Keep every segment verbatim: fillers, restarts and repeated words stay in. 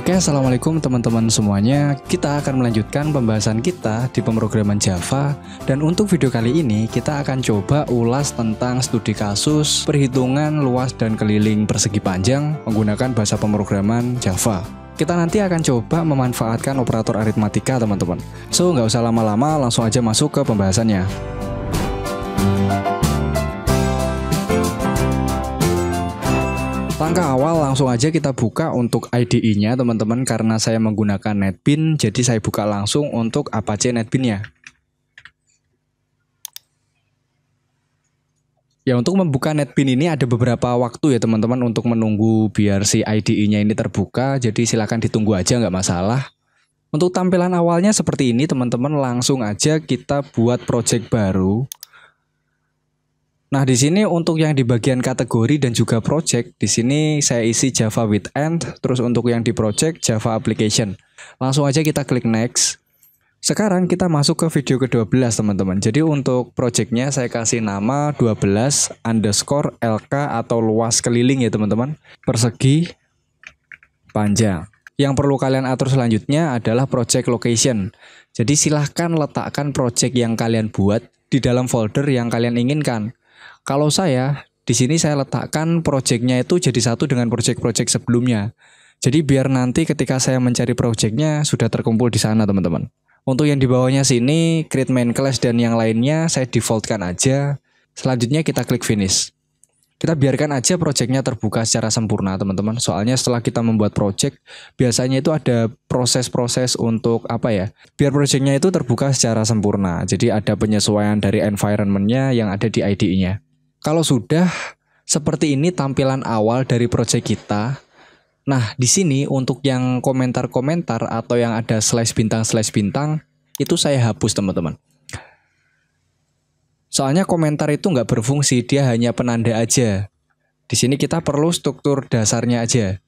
Oke, assalamualaikum teman-teman semuanya. Kita akan melanjutkan pembahasan kita di pemrograman Java, dan untuk video kali ini kita akan coba ulas tentang studi kasus perhitungan luas dan keliling persegi panjang menggunakan bahasa pemrograman Java. Kita nanti akan coba memanfaatkan operator aritmatika, teman-teman. So, nggak usah lama-lama, langsung aja masuk ke pembahasannya. Langkah awal langsung aja kita buka untuk I D E-nya, teman-teman. Karena saya menggunakan NetBeans, jadi saya buka langsung untuk Apache NetBeans-nya. Ya, untuk membuka NetBeans ini ada beberapa waktu ya, teman-teman, untuk menunggu biar si I D E-nya ini terbuka. Jadi silahkan ditunggu aja, nggak masalah. Untuk tampilan awalnya seperti ini, teman-teman. Langsung aja kita buat project baru. Nah, di sini untuk yang di bagian kategori dan juga project, di sini saya isi Java with end, terus untuk yang di project Java application. Langsung aja kita klik next. Sekarang kita masuk ke video ke-dua belas, teman-teman. Jadi untuk projectnya saya kasih nama dua belas underscore L K atau luas keliling ya, teman-teman. Persegi panjang. Yang perlu kalian atur selanjutnya adalah project location. Jadi silahkan letakkan project yang kalian buat di dalam folder yang kalian inginkan. Kalau saya, di sini saya letakkan project-nya itu jadi satu dengan project-project sebelumnya. Jadi biar nanti ketika saya mencari project-nya sudah terkumpul di sana, teman-teman. Untuk yang di bawahnya sini, create main class dan yang lainnya saya defaultkan aja. Selanjutnya kita klik finish. Kita biarkan aja project-nya terbuka secara sempurna, teman-teman. Soalnya setelah kita membuat project, biasanya itu ada proses-proses untuk apa ya? Biar project-nya itu terbuka secara sempurna. Jadi ada penyesuaian dari environment-nya yang ada di I D E-nya. Kalau sudah seperti ini tampilan awal dari project kita. Nah, di sini untuk yang komentar-komentar atau yang ada slash bintang slash bintang itu saya hapus, teman-teman. Soalnya komentar itu nggak berfungsi, dia hanya penanda aja. Di sini kita perlu struktur dasarnya aja.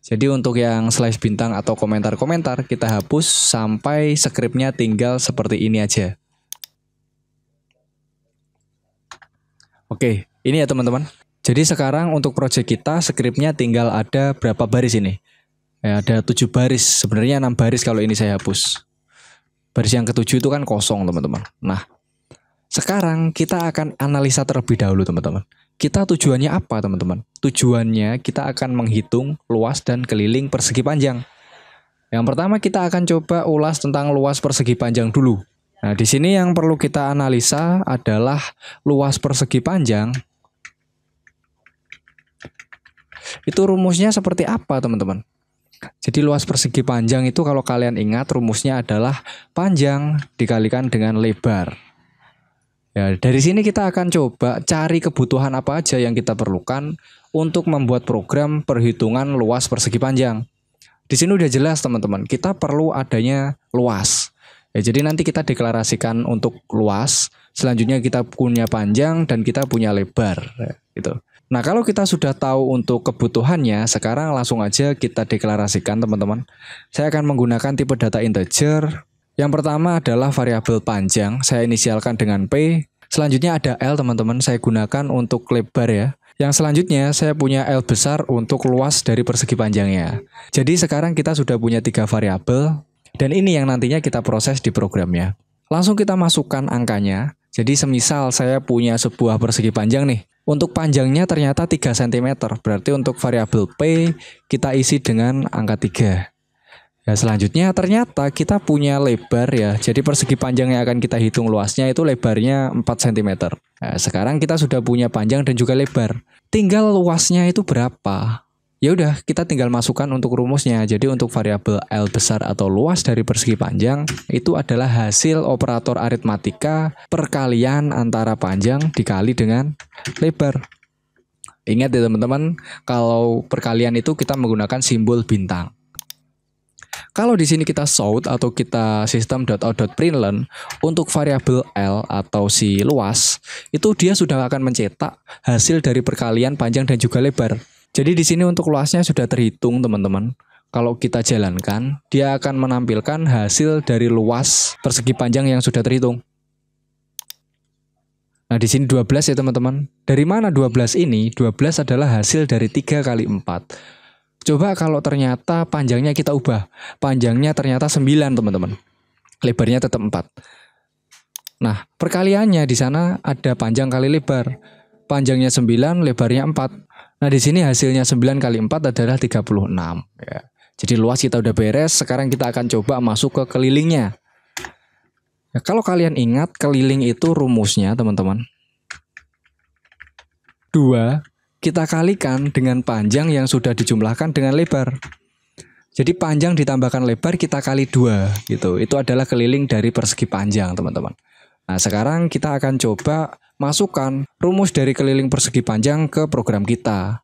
Jadi untuk yang slash bintang atau komentar-komentar kita hapus sampai scriptnya tinggal seperti ini aja. Oke, ini ya teman-teman. Jadi sekarang untuk project kita scriptnya tinggal ada berapa baris ini? Ya, ada tujuh baris, sebenarnya enam baris kalau ini saya hapus. Baris yang ketujuh itu kan kosong, teman-teman. Nah, sekarang kita akan analisa terlebih dahulu, teman-teman. Kita tujuannya apa, teman-teman? Tujuannya kita akan menghitung luas dan keliling persegi panjang. Yang pertama kita akan coba ulas tentang luas persegi panjang dulu. Nah, di sini yang perlu kita analisa adalah luas persegi panjang. Itu rumusnya seperti apa, teman-teman? Jadi luas persegi panjang itu kalau kalian ingat rumusnya adalah panjang dikalikan dengan lebar. Ya, dari sini kita akan coba cari kebutuhan apa aja yang kita perlukan untuk membuat program perhitungan luas persegi panjang. Di sini udah jelas, teman-teman, kita perlu adanya luas. Ya, jadi nanti kita deklarasikan untuk luas, selanjutnya kita punya panjang dan kita punya lebar, ya, gitu. Nah, kalau kita sudah tahu untuk kebutuhannya, sekarang langsung aja kita deklarasikan, teman-teman. Saya akan menggunakan tipe data integer. Yang pertama adalah variabel panjang, saya inisialkan dengan P. Selanjutnya ada L, teman-teman, saya gunakan untuk lebar ya. Yang selanjutnya saya punya L besar untuk luas dari persegi panjangnya. Jadi sekarang kita sudah punya tiga variabel, dan ini yang nantinya kita proses di programnya. Langsung kita masukkan angkanya. Jadi semisal saya punya sebuah persegi panjang nih. Untuk panjangnya ternyata tiga sentimeter, berarti untuk variabel P kita isi dengan angka tiga. Ya, selanjutnya ternyata kita punya lebar ya. Jadi persegi panjang yang akan kita hitung luasnya itu lebarnya empat sentimeter. Nah, sekarang kita sudah punya panjang dan juga lebar. Tinggal luasnya itu berapa? Ya udah, kita tinggal masukkan untuk rumusnya. Jadi untuk variabel L besar atau luas dari persegi panjang itu adalah hasil operator aritmatika perkalian antara panjang dikali dengan lebar. Ingat ya teman-teman, kalau perkalian itu kita menggunakan simbol bintang. Kalau di sini kita sort atau kita system.out.println untuk variabel L atau si luas itu dia sudah akan mencetak hasil dari perkalian panjang dan juga lebar. Jadi di sini untuk luasnya sudah terhitung, teman-teman. Kalau kita jalankan, dia akan menampilkan hasil dari luas persegi panjang yang sudah terhitung. Nah, di sini dua belas ya, teman-teman. Dari mana dua belas ini? dua belas adalah hasil dari tiga kali empat. Coba kalau ternyata panjangnya kita ubah. Panjangnya ternyata sembilan, teman-teman. Lebarnya tetap empat. Nah, perkaliannya di sana ada panjang kali lebar. Panjangnya sembilan, lebarnya empat. Nah, di sini hasilnya sembilan kali empat adalah tiga puluh enam. Ya. Jadi luas kita udah beres. Sekarang kita akan coba masuk ke kelilingnya. Nah, kalau kalian ingat, keliling itu rumusnya, teman-teman. dua kita kalikan dengan panjang yang sudah dijumlahkan dengan lebar. Jadi panjang ditambahkan lebar kita kali dua gitu. Itu adalah keliling dari persegi panjang, teman-teman. Nah, sekarang kita akan coba masukkan rumus dari keliling persegi panjang ke program kita.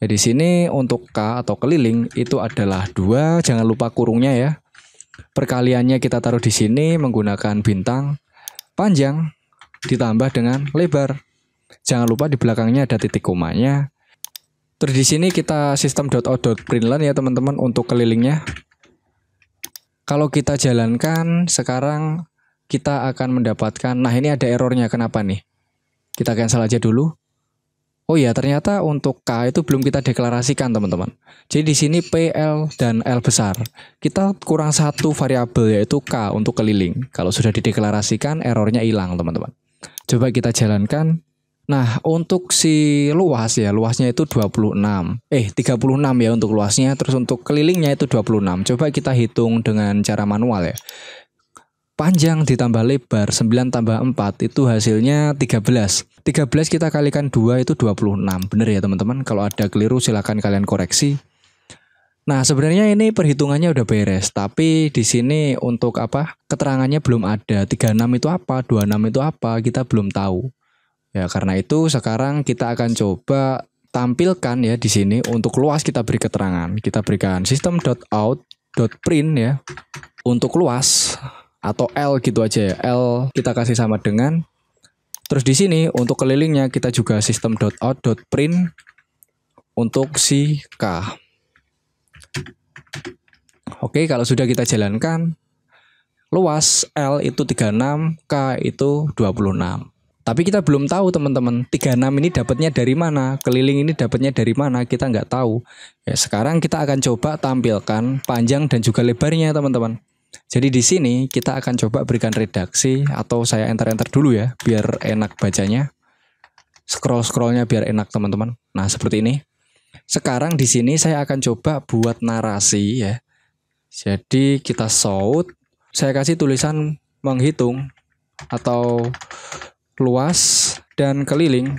Jadi di sini untuk K atau keliling itu adalah dua, jangan lupa kurungnya ya. Perkaliannya kita taruh di sini menggunakan bintang. Panjang ditambah dengan lebar. Jangan lupa di belakangnya ada titik komanya. Terus di sini kita system.out.println ya teman-teman untuk kelilingnya. Kalau kita jalankan sekarang kita akan mendapatkan, nah ini ada errornya, kenapa nih? Kita cancel aja dulu. Oh ya, ternyata untuk K itu belum kita deklarasikan, teman-teman. Jadi di sini P, L, dan L besar. Kita kurang satu variabel yaitu K untuk keliling. Kalau sudah dideklarasikan errornya hilang, teman-teman. Coba kita jalankan. Nah, untuk si luas ya, luasnya itu dua puluh enam, eh tiga puluh enam ya untuk luasnya, terus untuk kelilingnya itu dua puluh enam. Coba kita hitung dengan cara manual ya. Panjang ditambah lebar, sembilan tambah empat itu hasilnya tiga belas. tiga belas kita kalikan dua itu dua puluh enam. Bener ya teman-teman, kalau ada keliru silahkan kalian koreksi. Nah, sebenarnya ini perhitungannya udah beres, tapi di sini untuk apa? Keterangannya belum ada. tiga puluh enam itu apa? dua puluh enam itu apa? Kita belum tahu. Ya, karena itu sekarang kita akan coba tampilkan ya di sini untuk luas kita beri keterangan. Kita berikan system.out.print ya. Untuk luas atau L gitu aja ya. L kita kasih sama dengan. Terus di sini untuk kelilingnya kita juga system.out.print untuk si K. Oke, kalau sudah kita jalankan luas L itu tiga puluh enam, K itu dua puluh enam. Tapi kita belum tahu teman-teman, tiga puluh enam ini dapatnya dari mana, keliling ini dapatnya dari mana, kita nggak tahu. Ya, sekarang kita akan coba tampilkan panjang dan juga lebarnya teman-teman. Jadi di sini kita akan coba berikan redaksi atau saya enter-enter dulu ya, biar enak bacanya. Scroll-scrollnya biar enak teman-teman. Nah seperti ini. Sekarang di sini saya akan coba buat narasi ya. Jadi kita shout, saya kasih tulisan menghitung atau luas dan keliling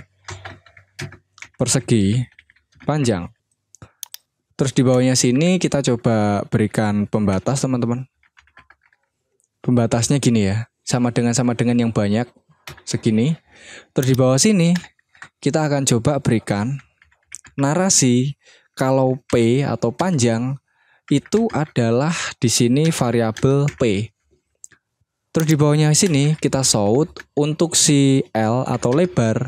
persegi panjang. Terus di bawahnya sini kita coba berikan pembatas teman-teman. Pembatasnya gini ya, sama dengan sama dengan yang banyak segini. Terus di bawah sini kita akan coba berikan narasi kalau P atau panjang itu adalah di sini variabel P. Terus di bawahnya sini kita shout untuk si L atau lebar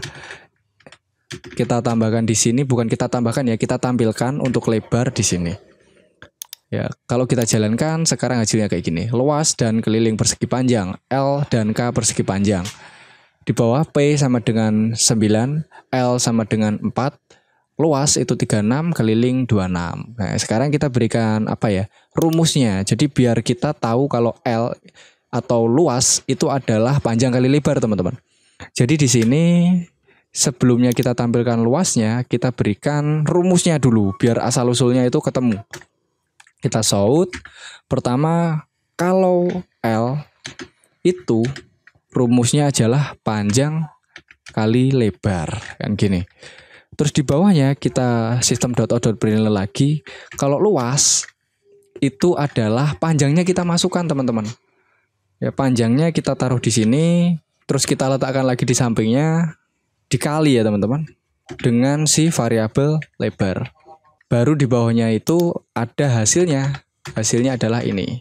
kita tambahkan di sini, bukan kita tambahkan ya, kita tampilkan untuk lebar di sini. Ya, kalau kita jalankan sekarang hasilnya kayak gini. Luas dan keliling persegi panjang, L dan K persegi panjang. Di bawah P sama dengan sembilan, L sama dengan empat, luas itu tiga puluh enam, keliling dua puluh enam. Nah, sekarang kita berikan apa ya? Rumusnya. Jadi biar kita tahu kalau L atau luas itu adalah panjang kali lebar teman-teman. Jadi di sini sebelumnya kita tampilkan luasnya, kita berikan rumusnya dulu biar asal usulnya itu ketemu. Kita shout pertama kalau L itu rumusnya adalah panjang kali lebar kan gini. Terus di bawahnya kita system.out.println lagi kalau luas itu adalah panjangnya kita masukkan teman-teman. Ya, panjangnya kita taruh di sini, terus kita letakkan lagi di sampingnya, dikali ya teman-teman, dengan si variabel lebar. Baru di bawahnya itu ada hasilnya, hasilnya adalah ini.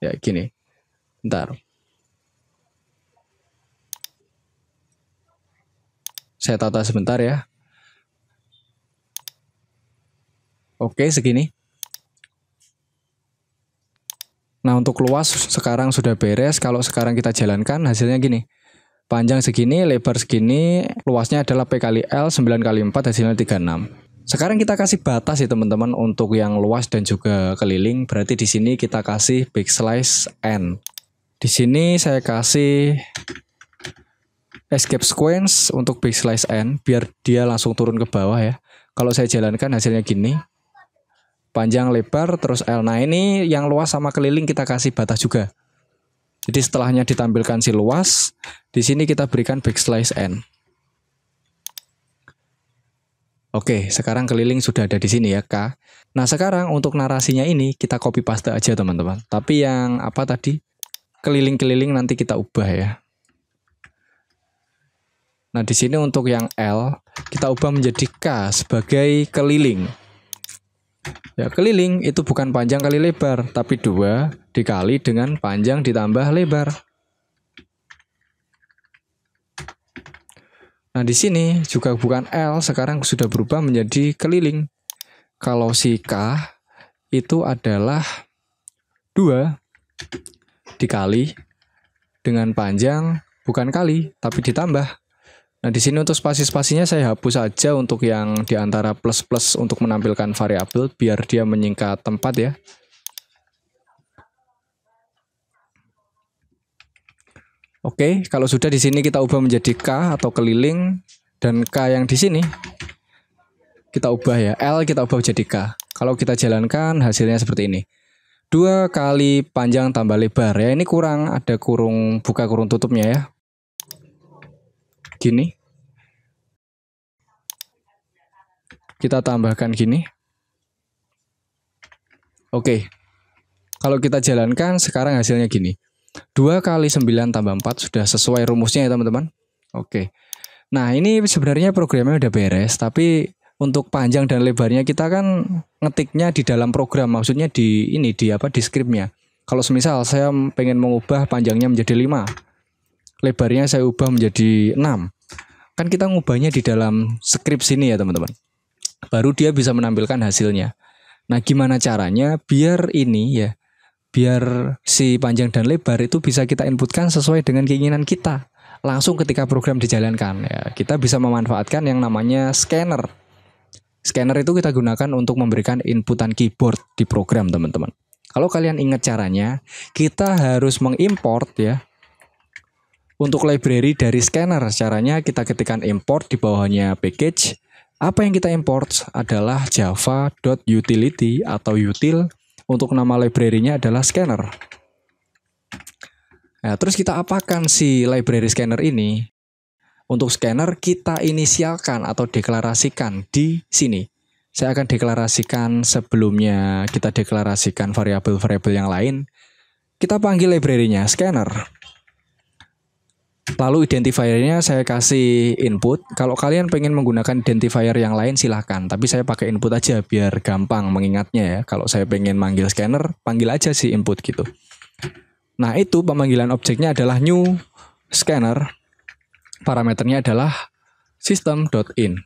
Ya gini, bentar. Saya tata sebentar ya. Oke, segini. Nah untuk luas sekarang sudah beres. Kalau sekarang kita jalankan hasilnya gini. Panjang segini, lebar segini. Luasnya adalah P kali L, sembilan kali empat hasilnya tiga puluh enam. Sekarang kita kasih batas ya teman-teman untuk yang luas dan juga keliling. Berarti di sini kita kasih big slice n. Di sini saya kasih escape sequence untuk big slice n biar dia langsung turun ke bawah ya. Kalau saya jalankan hasilnya gini. Panjang, lebar, terus L. Nah ini yang luas sama keliling kita kasih batas juga. Jadi setelahnya ditampilkan si luas, di sini kita berikan big slice n. Oke, sekarang keliling sudah ada di sini ya, K. Nah, sekarang untuk narasinya ini kita copy paste aja, teman-teman. Tapi yang apa tadi? Keliling-keliling nanti kita ubah ya. Nah, di sini untuk yang L kita ubah menjadi K sebagai keliling. Ya, keliling itu bukan panjang kali lebar, tapi dua dikali dengan panjang ditambah lebar. Nah, di sini juga bukan L, sekarang sudah berubah menjadi keliling. Kalau si K itu adalah dua dikali dengan panjang, bukan kali, tapi ditambah. Nah, di sini untuk spasi-spasinya saya hapus saja untuk yang di antara plus-plus untuk menampilkan variabel biar dia menyingkat tempat ya. Oke, kalau sudah di sini kita ubah menjadi K atau keliling, dan K yang di sini kita ubah ya, L kita ubah jadi K. Kalau kita jalankan hasilnya seperti ini. dua kali panjang tambah lebar ya, ini kurang ada kurung buka kurung tutupnya ya. Gini. Kita tambahkan gini. Oke. Kalau kita jalankan sekarang hasilnya gini. dua kali sembilan tambah empat sudah sesuai rumusnya ya teman-teman. Oke. Nah ini sebenarnya programnya udah beres, tapi untuk panjang dan lebarnya kita kan ngetiknya di dalam program, maksudnya di ini di apa di scriptnya. Kalau semisal saya pengen mengubah panjangnya menjadi lima, lebarnya saya ubah menjadi enam, kan kita ngubahnya di dalam script sini ya teman-teman. Baru dia bisa menampilkan hasilnya. Nah gimana caranya biar ini ya, biar si panjang dan lebar itu bisa kita inputkan sesuai dengan keinginan kita langsung ketika program dijalankan ya, kita bisa memanfaatkan yang namanya scanner. Scanner itu kita gunakan untuk memberikan inputan keyboard di program teman-teman. Kalau kalian ingat caranya, kita harus mengimport ya untuk library dari scanner. Caranya kita ketikkan import, di bawahnya package. Apa yang kita import adalah java.utility atau util. Untuk nama library-nya adalah scanner. Nah, terus kita apakan si library scanner ini? Untuk scanner kita inisialkan atau deklarasikan di sini. Saya akan deklarasikan sebelumnya kita deklarasikan variabel-variabel yang lain. Kita panggil library-nya scanner. Lalu identifier-nya saya kasih input. Kalau kalian pengen menggunakan identifier yang lain silahkan, tapi saya pakai input aja biar gampang mengingatnya ya. Kalau saya pengen manggil scanner, panggil aja si input gitu. Nah itu pemanggilan objeknya adalah new scanner. Parameternya adalah system.in.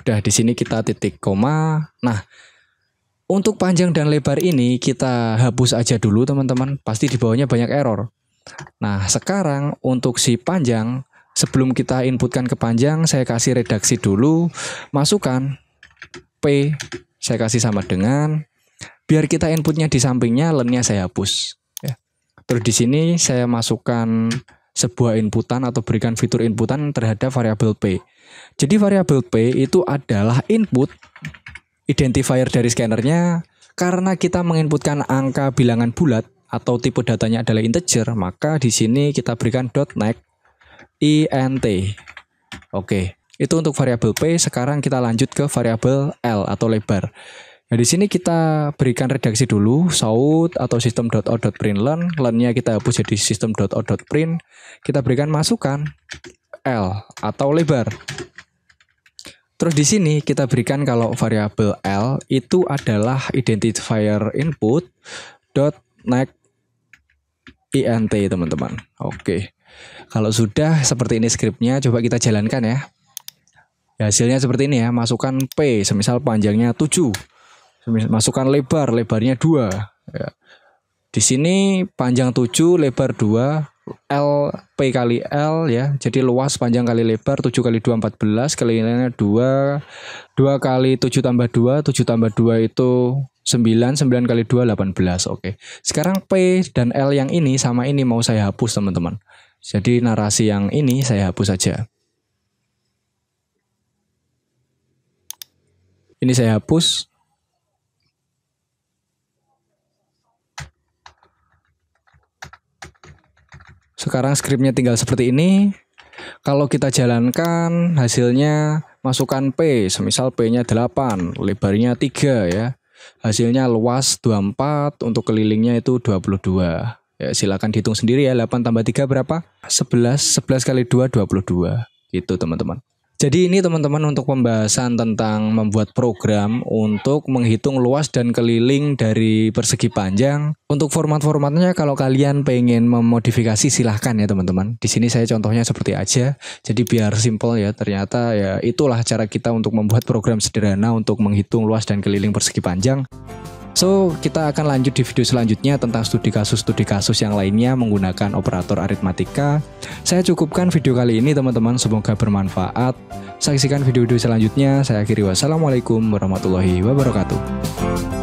Udah di sini kita titik koma. Nah untuk panjang dan lebar ini kita hapus aja dulu teman-teman, pasti di bawahnya banyak error. Nah sekarang untuk si panjang, sebelum kita inputkan ke panjang, saya kasih redaksi dulu, masukkan P, saya kasih sama dengan, biar kita inputnya di sampingnya, lennya saya hapus. Ya. Terus di sini saya masukkan sebuah inputan atau berikan fitur inputan terhadap variabel P. Jadi variabel P itu adalah input identifier dari scannernya. Karena kita menginputkan angka bilangan bulat atau tipe datanya adalah integer, maka di sini kita berikan .next int. Oke, itu untuk variabel P. Sekarang kita lanjut ke variabel L atau lebar. Nah, di sini kita berikan redaksi dulu, shout atau system.out.println, len-nya kita hapus jadi system.out.print. Kita berikan masukan L atau lebar. Terus di sini kita berikan kalau variabel L itu adalah identifier input .next int teman-teman. Oke, kalau sudah seperti ini scriptnya, coba kita jalankan ya. Ya. Hasilnya seperti ini ya, masukkan P, semisal panjangnya tujuh, masukkan lebar, lebarnya dua. Ya. Di sini panjang tujuh, lebar dua, L P kali L ya, jadi luas panjang kali lebar, tujuh kali dua empat belas, kelilingannya dua, dua kali tujuh tambah dua, tujuh tambah dua itu sembilan, sembilan kali dua delapan belas. Oke, sekarang P dan L yang ini sama ini mau saya hapus teman-teman. Jadi narasi yang ini saya hapus saja. Ini saya hapus. Sekarang scriptnya tinggal seperti ini. Kalau kita jalankan hasilnya masukkan P, semisal P-nya delapan, lebarnya tiga ya. Hasilnya luas dua puluh empat, untuk kelilingnya itu dua puluh dua. Ya, silakan dihitung sendiri ya, delapan tambah tiga berapa? sebelas, sebelas kali dua dua puluh dua. Gitu teman-teman. Jadi ini teman-teman untuk pembahasan tentang membuat program untuk menghitung luas dan keliling dari persegi panjang. Untuk format-formatnya kalau kalian pengen memodifikasi silahkan ya teman-teman. Di sini saya contohnya seperti aja. Jadi biar simple ya. Ternyata ya itulah cara kita untuk membuat program sederhana untuk menghitung luas dan keliling persegi panjang. So, kita akan lanjut di video selanjutnya tentang studi kasus-studi kasus yang lainnya menggunakan operator aritmatika. Saya cukupkan video kali ini teman-teman, semoga bermanfaat. Saksikan video-video selanjutnya, saya akhiri wassalamualaikum warahmatullahi wabarakatuh.